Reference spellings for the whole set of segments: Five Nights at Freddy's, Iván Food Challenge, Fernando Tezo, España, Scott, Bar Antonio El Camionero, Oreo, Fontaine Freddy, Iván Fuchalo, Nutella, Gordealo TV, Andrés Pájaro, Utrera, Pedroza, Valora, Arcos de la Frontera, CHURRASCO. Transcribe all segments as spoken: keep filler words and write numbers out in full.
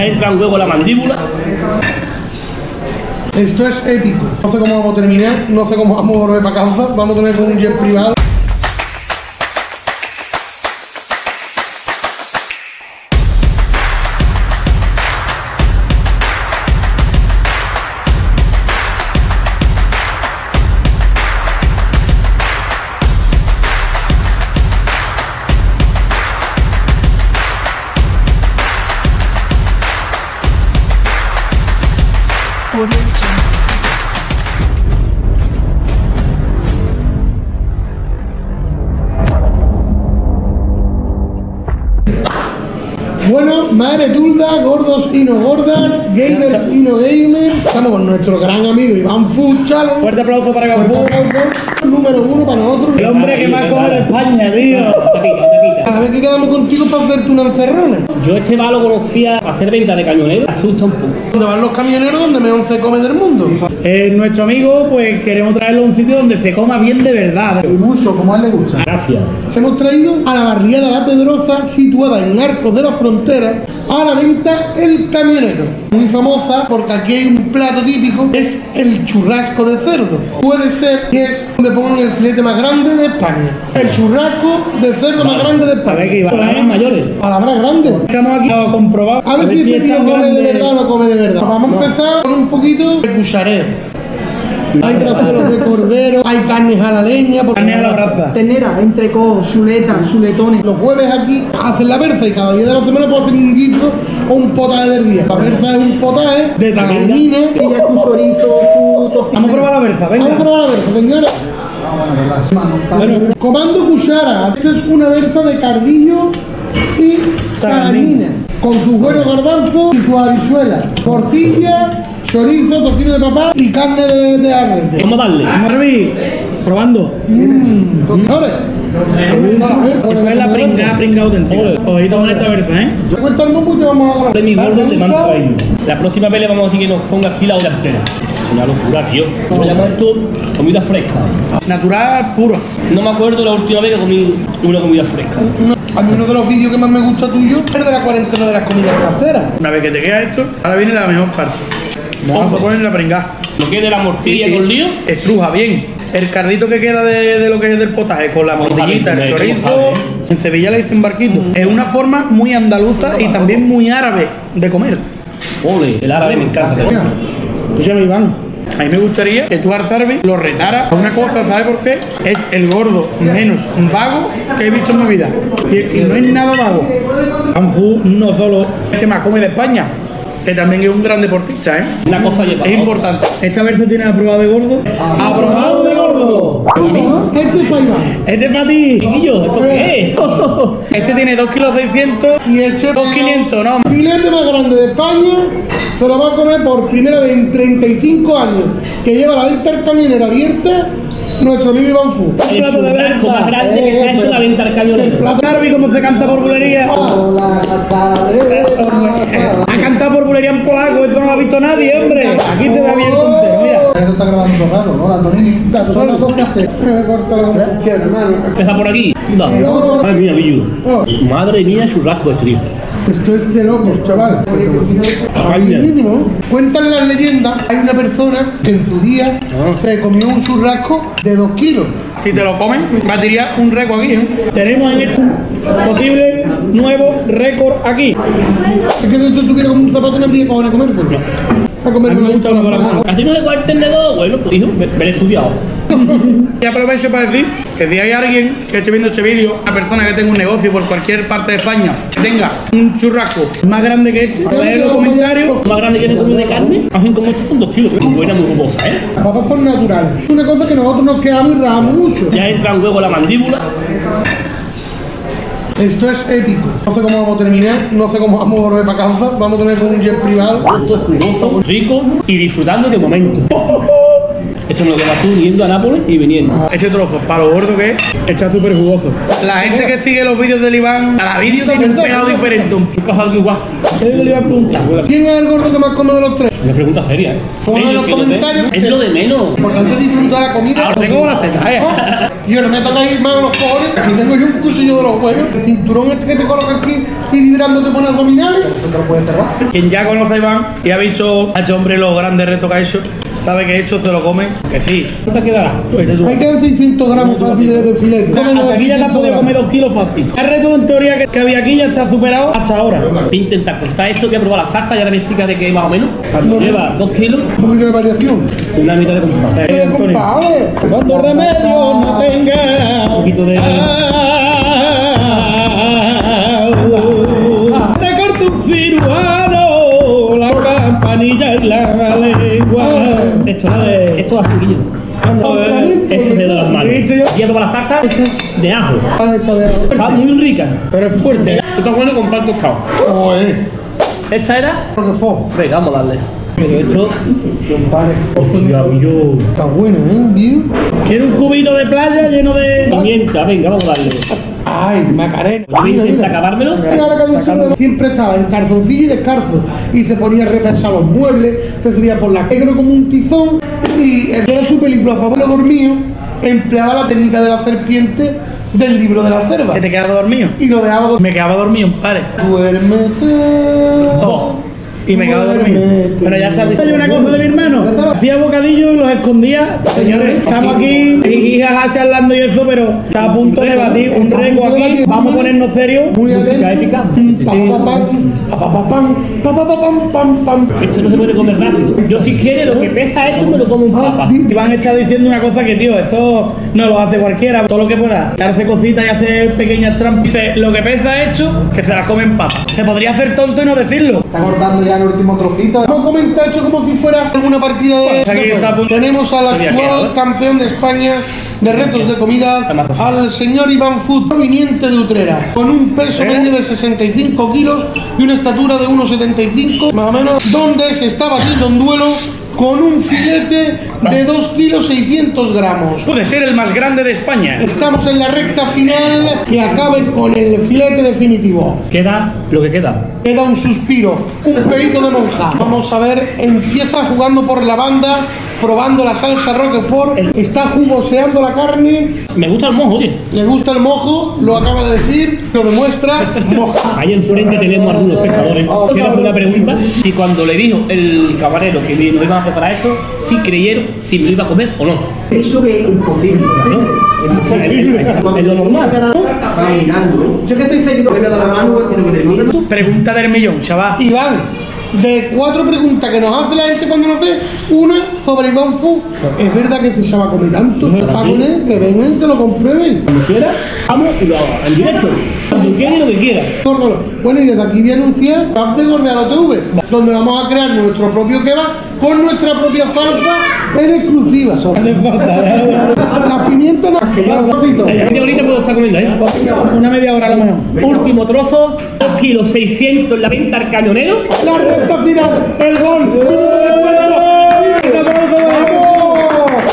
ya entra luego la mandíbula. Esto es épico. No sé cómo vamos a terminar, no sé cómo vamos a volver para casa. Vamos a tener un jet privado. Bueno, madre turda, gordos y no gordas, gamers y no gamers, estamos con nuestro gran amigo Iván Food Challenge. Fuerte aplauso para Iván Food. Número uno para nosotros. El hombre que más come en España, tío. A ver, que quedamos contigo para hacerte una encerrona. Yo este bar lo conocía para hacer venta de camioneros. Asusta un poco. ¿Dónde van los camioneros donde mejor se come del mundo? Eh, nuestro amigo, pues queremos traerlo a un sitio donde se coma bien de verdad. Y mucho, como a él le gusta. Gracias. Nos hemos traído a la barriada La Pedroza, situada en Arcos de la Frontera, a la venta El Camionero. Muy famosa porque aquí hay un plato típico, es el churrasco de cerdo. Puede ser que es donde pongan el filete más grande de España. El churrasco de cerdo más grande de España. A ver, que iba a palabras mayores. Palabras grandes. Estamos aquí a comprobar. A ver, a ver si este tío come grande. De verdad o no come de verdad. Vamos no. a empezar con un poquito de cuchareo. Hay braceros de cordero, hay carnes a la leña. Carne a la brasa. Tenera, entrecó, chuletas, chuletones. Los jueves aquí hacen la berza y cada día de la semana puedo hacer un guiso o un potaje del día. La berza es un potaje de tamarina. Ella es tu chorizo, tu tocino. Vamos a probar la berza, venga. Vamos a probar la berza, señora. Bueno, comando cuchara. Esto es una berza de cardillo y tamarina, con su buenos garbanzos y su habichuela, porcilla, chorizo, tocino de papá y carne de, de arrete. Vamos a darle. Vamos a servir. Probando. Mm. Señores. Esta es la pringa, pringa auténtica. Ojito con esta berza, ¿eh? Yo cuento el mundo y te vamos a dar. De mi gordo te mando a ellos. La próxima vez le vamos a decir que nos ponga aquí la hora entera. Una locura, tío. Me llamo esto comida fresca. Natural, puro. No me acuerdo la última vez que comí una comida fresca. A mí uno de los vídeos que más me gusta tuyo es de la cuarentena de las comidas caseras. Una vez que te queda esto, ahora viene la mejor parte. Vamos a poner la pringada. Lo que es de la morcilla con lío. Estruja bien. El cardito que queda de, de lo que es del potaje, con la morcillita, el chorizo. En Sevilla le dicen barquito. Es una forma muy andaluza y también muy árabe de comer. Ole, el árabe me encanta. Escúchame, Iván. A mí me gustaría que tú, Arzarbe, lo retara. Una cosa, ¿sabes por qué? Es el gordo menos vago que he visto en mi vida. Y, y no es nada vago. Anfu no solo es que más come de España, que también es un gran deportista, ¿eh? Una cosa lleva. Es importante. Esta vez se tiene aprobado de gordo. ¡Aprobado de gordo! Este es para Iván. Este es para ti. Chiquillo, ¿esto qué es? Este tiene dos kilos seiscientos y este dos kilos quinientos, ¿no? El filete más grande de España se lo va a comer por primera vez en treinta y cinco años, que lleva la venta El Camionero abierta, nuestro amigo Iván Food. El plato más grande que se ha hecho la venta El Camionero. El plato árabe, como se canta por bulería. Ha cantado por bulería en polaco, esto no lo ha visto nadie, hombre. Aquí se va bien contento, mira. Esto está grabando raro, ¿no? Antonini. Son las dos caseras. Empieza por aquí. Madre mía, Billu. Madre mía, churrasco este tío. Esto es de locos, chaval. Cuentan las leyendas. Hay una persona que en su día se comió un churrasco de dos kilos. Si te lo comen, va a tirar un récord aquí, ¿eh? Tenemos en esto posible nuevo récord aquí. Es que si tú estuvieras como un zapato no habría para comer, ¿por qué? A comer una gusta una mano. ¿A ti no le cuartes el dedo? Bueno, hijo, me, me he estudiado. Y aprovecho para decir que si hay alguien que esté viendo este vídeo, una persona que tenga un negocio por cualquier parte de España, que tenga un churrasco más grande que este, a en los comentarios. Más grande que este de carne, así como estos son dos kilos, muy buena, muy jugosa, ¿eh? Las papas son naturales. Es una cosa que nosotros nos quedamos y rajamos mucho. Ya entra luego la mandíbula. Esto es épico. No sé cómo vamos a terminar, no sé cómo vamos a volver para casa. Vamos a tener un jet privado. Esto es jugoso, rico y disfrutando de momento. Esto es lo que vas tú yendo a Nápoles y viniendo. Ah, este trozo, para lo gordo que es, está súper jugoso. La gente que sigue los vídeos del Iván, cada vídeo tiene un pegado diferente. Un algo igual. Yo le iba a preguntar, ¿quién es el gordo que más come de los tres? Una pregunta seria. Pongan los comentarios. Es lo de menos. Importante disfrutar la comida. Ahora tengo la cena. Yo no me toca ir más a los cojones. Aquí tengo yo un cuchillo de los huevos. El cinturón este que te coloca aquí y vibrando te pone abdominales. Eso te lo puedes cerrar. Quien ya conoce a Iván y ha visto a este hombre los grandes retos que ha hecho, sabe que esto se lo come, que sí. ¿Cuánto te quedará? Hay que dar seiscientos gramos fácil de filete. Hasta aquí ya te has podido comer dos kilos fácil. El reto en teoría que, que había aquí ya está superado hasta ahora. Voy a intentar cortar esto, voy a probar las pastas, ya la vestica de que más o menos. Cuando lleva dos kilos. Un poquito de variación. Una mitad de compadre. ¿Qué de compadre? Cuando remedio no tenga. Un poquito de... Te corto un ciruano, la campanilla y la lengua. Esto, esto va a seguir. Esto se da las manos. Y para la salsa de ajo. Está muy rica, pero es fuerte. Esto está bueno con pan tostado. Esta era roquefort. Venga, vamos a darle. Pero esto... Hostia, yo... Está bueno, ¿eh? Bien. Quiero un cubito de playa lleno de... Pimienta, venga, vamos a darle. Ay, Macarena. Voy a intentar acabármelo. Siempre estaba en calzoncillo y descalzo. Y se ponía a repensar los muebles, se subía por la negro como un tizón. Y era su película a favor de dormido. Empleaba la técnica de la serpiente del libro de la cerva. ¿Que te quedaba dormido? Y lo dejaba dormido. Me quedaba dormido, padre. Duérmete. Oh. Y me quedaba dormido. Pero ya está. Hay una cosa de mi hermano. Hacía bocadillos y los escondía. Señores, estamos aquí. Y jajaja charlando y eso, pero está a punto de batir un récord aquí. Vamos a ponernos serios. Música épica. Esto no se puede comer rápido. Yo si quiere lo que pesa esto me lo como un papa. Y van a estar diciendo una cosa que, tío, eso no lo hace cualquiera. Todo lo que pueda. Darse cositas y hacer pequeñas trampas. Lo que pesa esto, que se las comen papa. Se podría hacer tonto y no decirlo. Está cortando ya el último trocito. Vamos a comentar esto como si fuera alguna partida de... Tenemos al actual campeón de España de retos de comida, al señor Iván Food, proveniente de Utrera, con un peso medio de sesenta y cinco kilos y una estatura de uno setenta y cinco más o menos, donde se está batiendo un duelo con un filete de dos kilos seiscientos gramos. Puede ser el más grande de España. Estamos en la recta final que acabe con el filete definitivo. Queda lo que queda. Queda un suspiro, un pedito de monja. Vamos a ver, empieza jugando por la banda, probando la salsa roquefort. Está jugoseando la carne. Me gusta el mojo, tío. Le gusta el mojo, lo acaba de decir, lo demuestra, moja. Ahí enfrente tenemos a algunos pescadores. Quiero hacer una pregunta. Si cuando le dijo el camarero que vino iba a preparar eso, si creyeron si me lo iba a comer o no. Eso es imposible, ¿no? Es lo normal. Yo que estoy seguido, le voy a dar la mano y no me termino. Pregunta del millón, chaval. Iván, de cuatro preguntas que nos hace la gente cuando nos ve, una sobre Iván Fu. Es verdad que se va a comer tanto. Japonés, que vengan, que lo comprueben. Cuando quiera, vamos y lo hago. En directo. Cuando quiera y lo que quiera. Bueno, y desde aquí voy a anunciar el app de Gordealo T V, donde vamos a crear nuestro propio kebab con nuestra propia salsa en exclusiva. Las pimientas no. Ahorita puedo estar comiendo, ¿eh? Una media hora a lo mejor. Último trozo, dos kilos seiscientos en la venta al camionero. Final, el gol.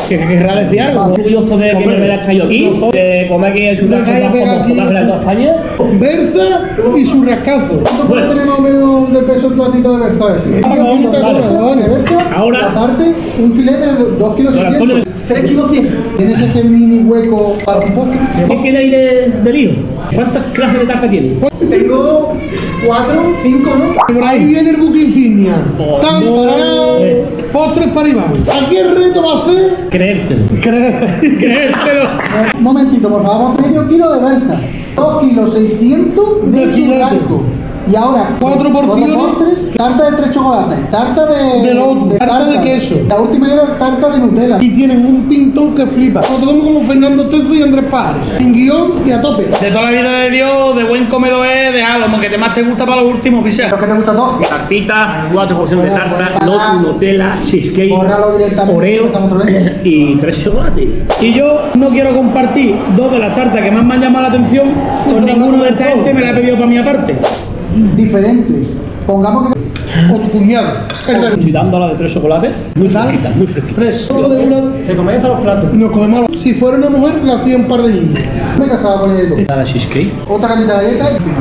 Que querrá decir algo. Orgulloso de que me hubiera traído aquí, de comer aquí el churrasco de toda España. Berza y churrascazo. ¿Cuánto tiene más o menos de peso el platito de Berza? Ahora, aparte, un filete de dos kilos cien. tres kilos cien. ¿Tienes ese mini hueco para un postre? ¿Qué queda ahí de, de lío? ¿Cuántas clases de tarta tienes? Tengo cuatro, cinco, ¿no? Por ahí viene el buque insignia. Oh, tan no. Para... Eh. Postres para Iván. Aquí el reto va a ser... Creértelo. Creértelo. Creértelo. Un momentito, por favor. Medio kilo de berza. dos kilos seiscientos de churrasco. Y ahora, cuatro porciones, tarta de tres chocolates, tarta de, de, los, de tarta, tarta de queso, la última era tarta de Nutella. Y tienen un pintón que flipa. Nosotros como Fernando Tezo y Andrés Pájaro, sin guión y a tope. De toda la vida de Dios, de buen comedor es, dejalo, lo que más te gusta para los últimos, ¿qué? ¿Lo que te gusta todo? Tartitas, cuatro porciones de tarta, lotus, Nutella, cheesecake, oreo y tres chocolates. Y yo no quiero compartir dos de las tartas que más me han llamado la atención con ninguno de esta gente, me la he pedido para mi aparte. Diferentes, pongamos que... O tu cuñado. Cuchitándola de tres chocolates, muy fresquita, muy fresquita. Se comen hasta los platos. Nos comemos los... Si fuera una mujer, le hacía un par de niños. Me he casado con ella y todo. La cheesecake. Otra cantidad de galletas encima.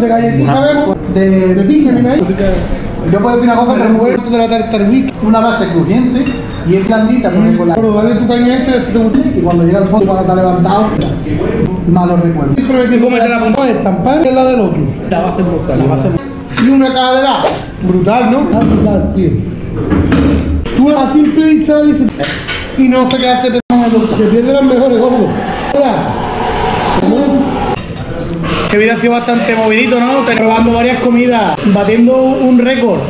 de galletita vemos, de, de piña, mira ahí. Yo puedo decir una cosa, remover de la tarta hervir, una base crujiente y es blandita, porque con la... Pero dale tu caña hecha de tu y cuando llega el fondo cuando está levantado, malo recuerdo. Siempre que comes la punta de estampar es la del otro. La base mortal. La base mortal. Y una caja de la... Brutal, ¿no? Ah, brutal, tío. Tú a simple vista dices... Y no sé qué hace, te pierdes las mejores, gordo. Este video ha sido bastante movidito, ¿no? Probando varias comidas, batiendo un récord.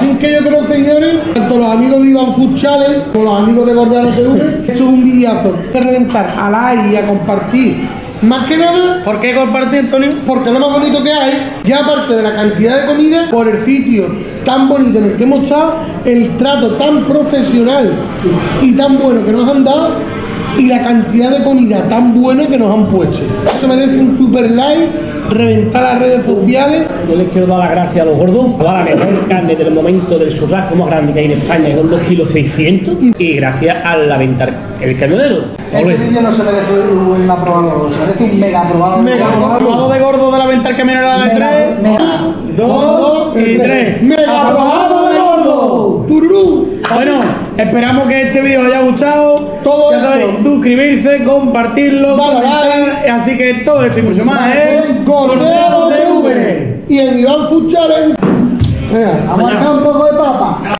Sin que yo creo, señores, tanto los amigos de Iván Food Challenge como los amigos de Gordealo T V, he hecho un videazo. Hay que reventar a like y a compartir. Más que nada... ¿Por qué compartir, Tony? Porque lo más bonito que hay, ya aparte de la cantidad de comida, por el sitio tan bonito en el que hemos estado, el trato tan profesional y tan bueno que nos han dado, y la cantidad de comida tan buena que nos han puesto. Esto merece un super like, reventar las redes sociales. Yo les quiero dar las gracias a los gordos, a la mejor carne del momento del churrasco más grande que hay en España, que son dos kilos seiscientos, y gracias a la venta, el camionero. Este vídeo no se merece un aprobado, se merece un mega aprobado. Mega aprobado de gordo de la venta, el camionero de tres, dos y tres. Mega aprobado de gordo. Tururú. Bueno, esperamos que este vídeo os haya gustado. Todo ya sabéis, suscribirse, compartirlo, comentar. Así que todo esto y mucho más, ¿eh? Gordealo T V y el Iván Food Challenge. Venga, abarca un poco de papa.